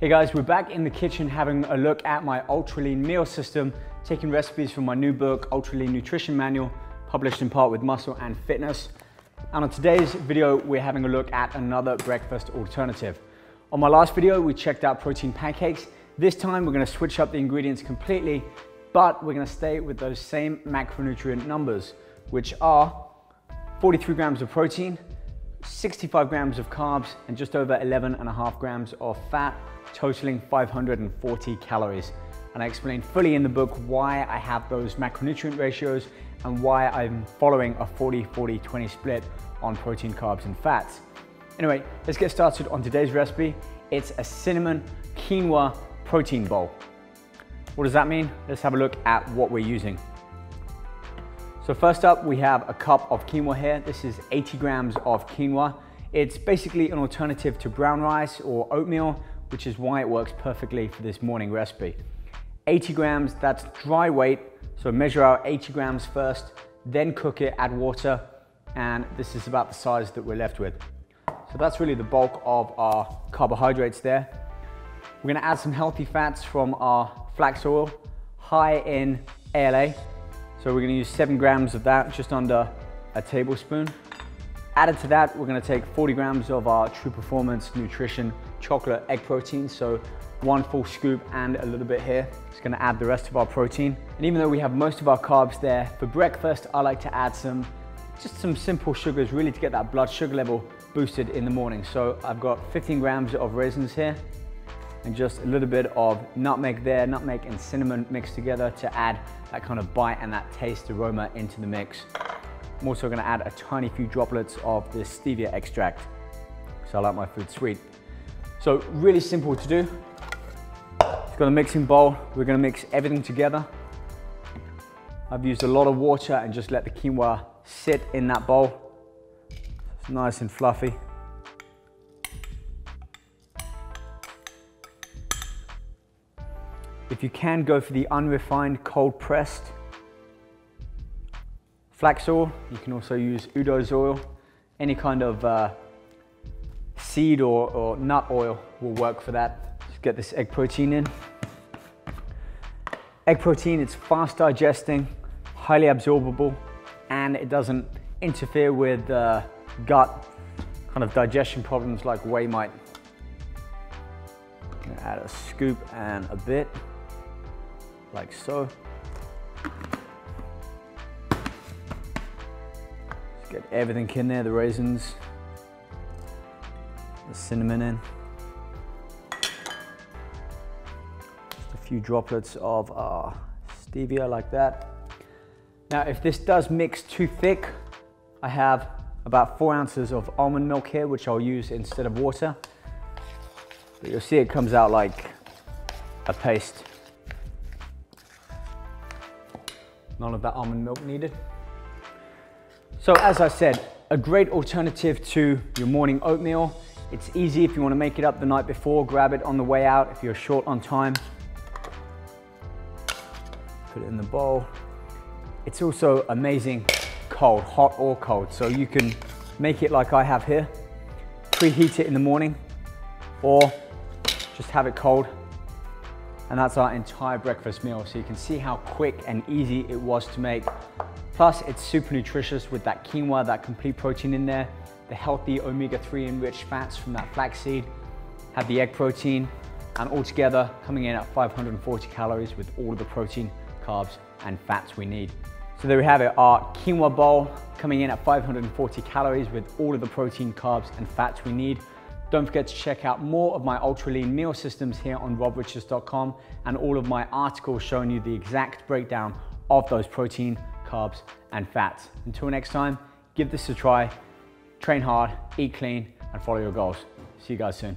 Hey guys, we're back in the kitchen having a look at my UltraLean meal system, taking recipes from my new book, UltraLean Nutrition Manual, published in part with Muscle and Fitness. And on today's video, we're having a look at another breakfast alternative. On my last video, we checked out protein pancakes. This time, we're gonna switch up the ingredients completely, but we're gonna stay with those same macronutrient numbers, which are 43 grams of protein, 65 grams of carbs, and just over 11.5 grams of fat, totaling 540 calories. And I explain fully in the book why I have those macronutrient ratios and why I'm following a 40-40-20 split on protein, carbs, and fats. Anyway, let's get started on today's recipe. It's a cinnamon quinoa protein bowl. What does that mean? Let's have a look at what we're using. So first up, we have a cup of quinoa here. This is 80 grams of quinoa. It's basically an alternative to brown rice or oatmeal, which is why it works perfectly for this morning recipe. 80 grams, that's dry weight. So measure out 80 grams first, then cook it, add water, and this is about the size that we're left with. So that's really the bulk of our carbohydrates there. We're gonna add some healthy fats from our flax oil, high in ALA. So we're gonna use 7 grams of that, just under a tablespoon. Added to that, we're gonna take 40 grams of our True Performance Nutrition chocolate egg protein. So 1 full scoop and a little bit here. Just gonna add the rest of our protein. And even though we have most of our carbs there, for breakfast, I like to add just some simple sugars really to get that blood sugar level boosted in the morning. So I've got 15 grams of raisins here and just a little bit of nutmeg there, nutmeg and cinnamon mixed together to add that kind of bite and that taste aroma into the mix. I'm also gonna add a tiny few droplets of this stevia extract, so I like my food sweet. So really simple to do. It's got a mixing bowl. We're gonna mix everything together. I've used a lot of water and just let the quinoa sit in that bowl. It's nice and fluffy. If you can, go for the unrefined cold pressed flax oil. You can also use Udo's oil. Any kind of seed or nut oil will work for that. Just get this egg protein in. Egg protein, it's fast digesting, highly absorbable, and it doesn't interfere with gut kind of digestion problems like whey might. I'm gonna add a scoop and a bit, like so. Just get everything in there, the raisins, the cinnamon in. Just a few droplets of stevia like that. Now, if this does mix too thick, I have about 4 ounces of almond milk here, which I'll use instead of water. But you'll see it comes out like a paste. None of that almond milk needed. So as I said, a great alternative to your morning oatmeal. It's easy if you want to make it up the night before, grab it on the way out if you're short on time. Put it in the bowl. It's also amazing cold, hot or cold. So you can make it like I have here, preheat it in the morning, or just have it cold. And that's our entire breakfast meal. So you can see how quick and easy it was to make. Plus it's super nutritious with that quinoa, that complete protein in there, the healthy omega-3 enriched fats from that flaxseed, have the egg protein, and all together coming in at 540 calories with all of the protein, carbs, and fats we need. So there we have it, our quinoa bowl coming in at 540 calories with all of the protein, carbs, and fats we need. Don't forget to check out more of my UltraLean meal systems here on robriches.com and all of my articles showing you the exact breakdown of those protein, carbs, and fats. Until next time, give this a try, train hard, eat clean, and follow your goals. See you guys soon.